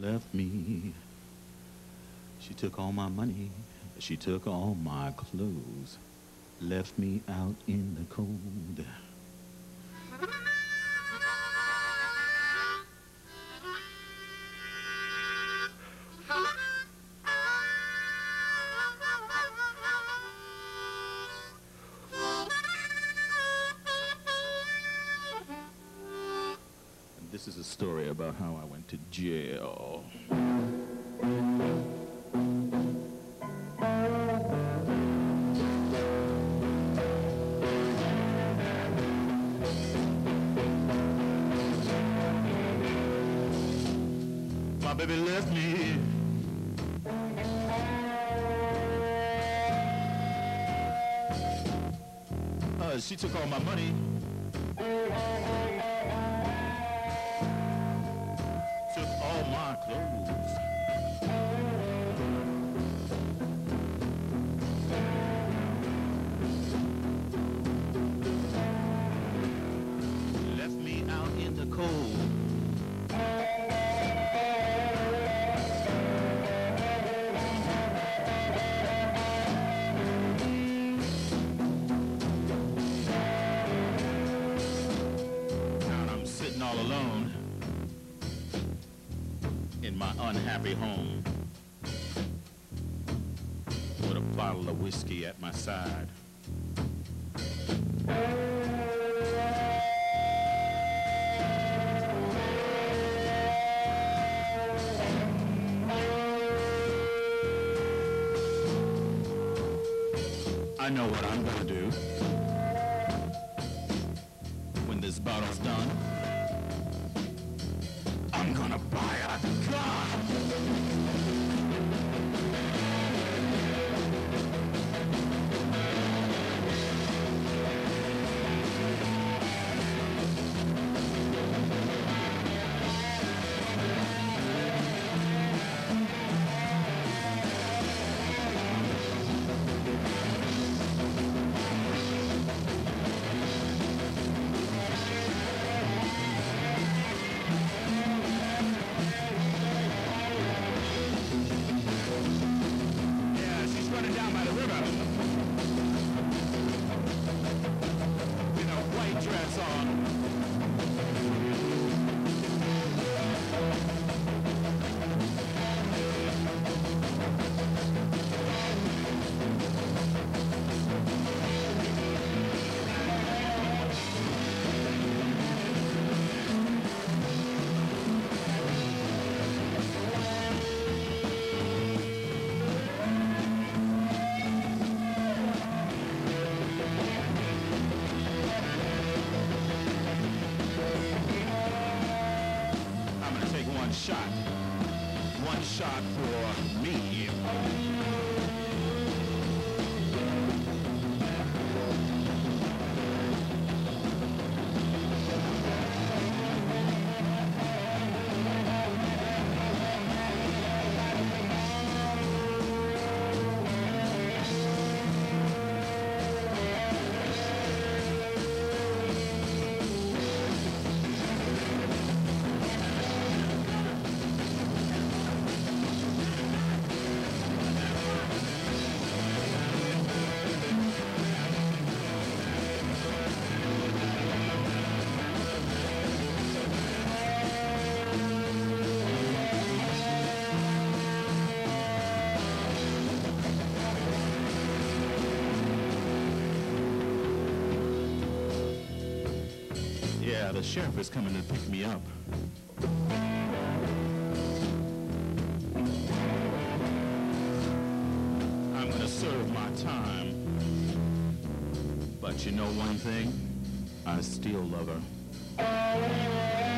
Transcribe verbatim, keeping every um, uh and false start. left me. She took all my money. She took all my clothes. Left me out in the cold. This is a story about how I went to jail. My baby left me. Uh, she took all my money. All my clothes. Left me out in the cold. Now I'm sitting all alone in my unhappy home, with a bottle of whiskey at my side. I know what I'm gonna do when this bottle's done. I'm gonna buy a shot, one shot for me. Yeah, the sheriff is coming to pick me up. I'm gonna serve my time. But you know one thing? I still love her.